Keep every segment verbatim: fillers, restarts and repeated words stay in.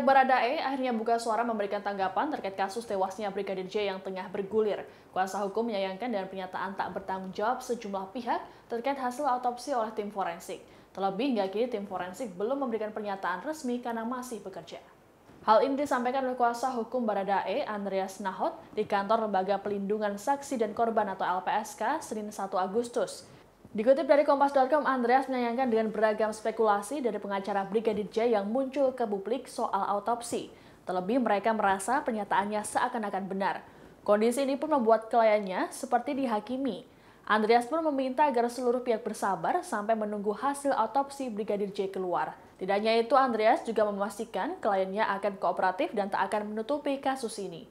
Pihak Bharada E akhirnya buka suara memberikan tanggapan terkait kasus tewasnya Brigadir J yang tengah bergulir. Kuasa hukum menyayangkan dan pernyataan tak bertanggung jawab sejumlah pihak terkait hasil autopsi oleh tim forensik. Terlebih hingga kini tim forensik belum memberikan pernyataan resmi karena masih bekerja. Hal ini disampaikan oleh kuasa hukum Bharada E, Andreas Nahot, di kantor Lembaga Pelindungan Saksi dan Korban atau L P S K, Senin satu Agustus. Dikutip dari Kompas dot com, Andreas menyayangkan dengan beragam spekulasi dari pengacara Brigadir J yang muncul ke publik soal autopsi. Terlebih mereka merasa pernyataannya seakan-akan benar. Kondisi ini pun membuat kliennya seperti dihakimi. Andreas pun meminta agar seluruh pihak bersabar sampai menunggu hasil autopsi Brigadir J keluar. Tidak hanya itu, Andreas juga memastikan kliennya akan kooperatif dan tak akan menutupi kasus ini.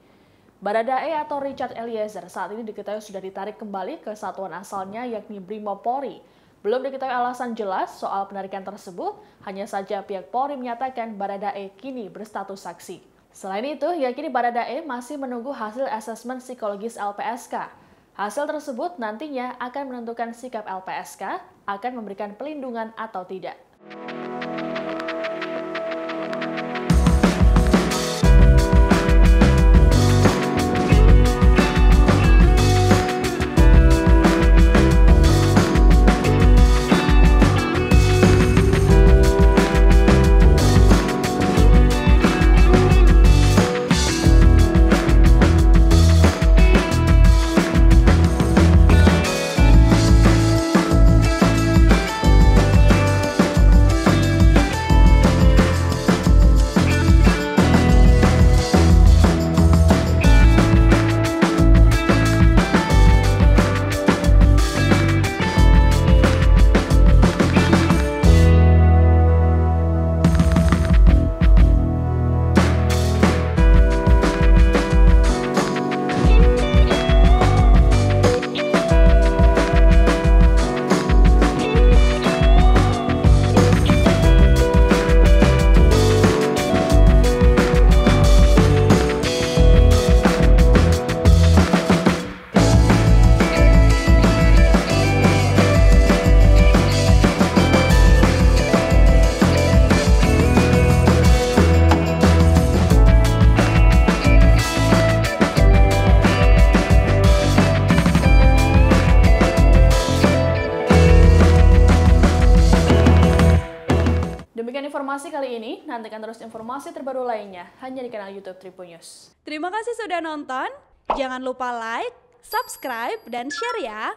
Bharada E atau Richard Eliezer saat ini diketahui sudah ditarik kembali ke satuan asalnya yakni Brimob Polri. Belum diketahui alasan jelas soal penarikan tersebut, hanya saja pihak Polri menyatakan Bharada E kini berstatus saksi. Selain itu, hingga kini Bharada E masih menunggu hasil asesmen psikologis L P S K. Hasil tersebut nantinya akan menentukan sikap L P S K akan memberikan pelindungan atau tidak. Demikian informasi kali ini, nantikan terus informasi terbaru lainnya hanya di kanal YouTube Tribunnews. Terima kasih sudah nonton, jangan lupa like, subscribe, dan share ya!